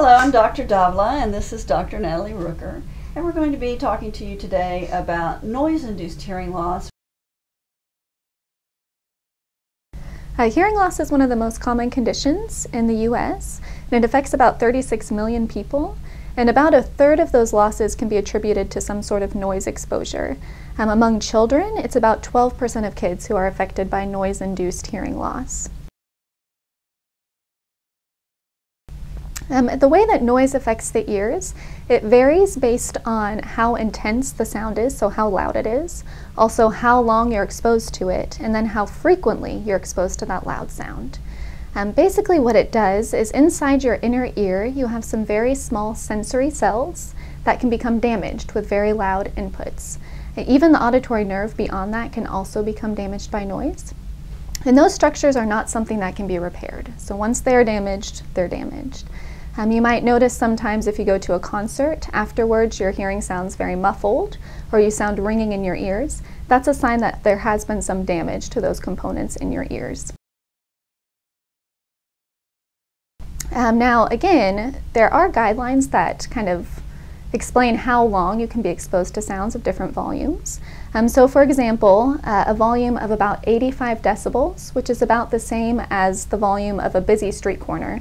Hello, I'm Dr. Davla, and this is Dr. Natalie Rooker, and we're going to be talking to you today about noise-induced hearing loss. Hi, hearing loss is one of the most common conditions in the U.S., and it affects about 36 million people, and about a third of those losses can be attributed to some sort of noise exposure. Among children, it's about 12% of kids who are affected by noise-induced hearing loss. The way that noise affects the ears, it varies based on how intense the sound is, so how loud it is, also how long you're exposed to it, and then how frequently you're exposed to that loud sound. Basically what it does is inside your inner ear, you have some very small sensory cells that can become damaged with very loud inputs. Even the auditory nerve beyond that can also become damaged by noise. And those structures are not something that can be repaired. So once they're damaged, they're damaged. You might notice sometimes if you go to a concert, afterwards your hearing sounds very muffled, or you sound ringing in your ears. That's a sign that there has been some damage to those components in your ears. Now again, there are guidelines that kind of explain how long you can be exposed to sounds of different volumes. So for example, a volume of about 85 decibels, which is about the same as the volume of a busy street corner,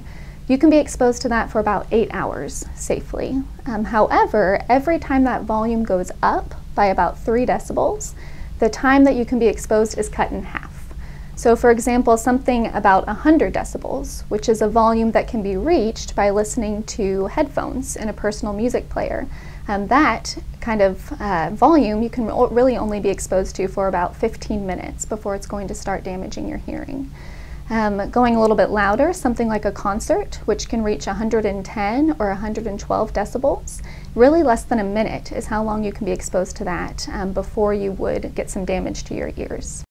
you can be exposed to that for about 8 hours safely. However, every time that volume goes up by about 3 decibels, the time that you can be exposed is cut in half. So for example, something about 100 decibels, which is a volume that can be reached by listening to headphones in a personal music player. That kind of volume you can really only be exposed to for about 15 minutes before it's going to start damaging your hearing. Going a little bit louder, something like a concert, which can reach 110 or 112 decibels, really less than a minute is how long you can be exposed to that before you would get some damage to your ears.